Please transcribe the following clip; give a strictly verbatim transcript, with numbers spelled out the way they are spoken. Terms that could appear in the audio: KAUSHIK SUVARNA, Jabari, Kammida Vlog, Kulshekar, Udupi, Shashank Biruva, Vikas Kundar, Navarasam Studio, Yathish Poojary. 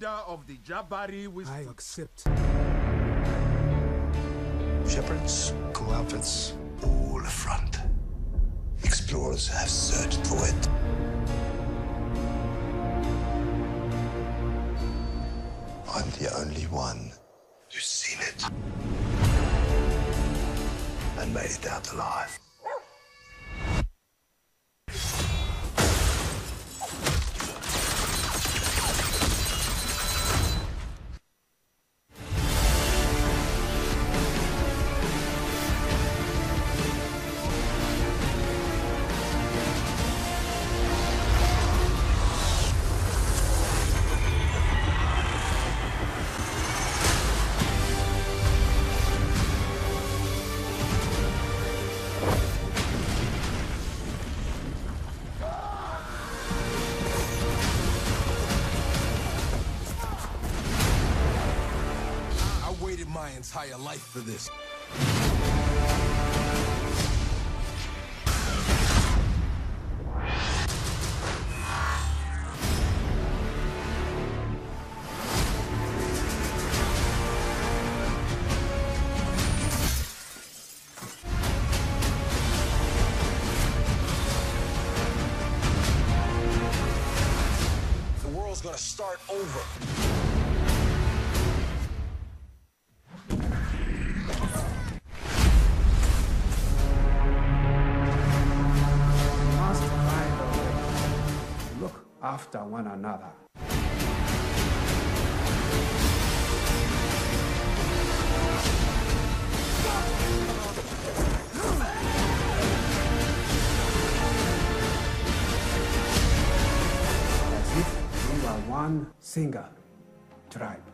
leader of the Jabari wisdom. I accept. Shepherds, cool outfits, all front. Explorers have searched for it. I'm the only one who's seen it and made it out alive. I waited my entire life for this. The world's gonna start over. After one another. As if we were one single tribe.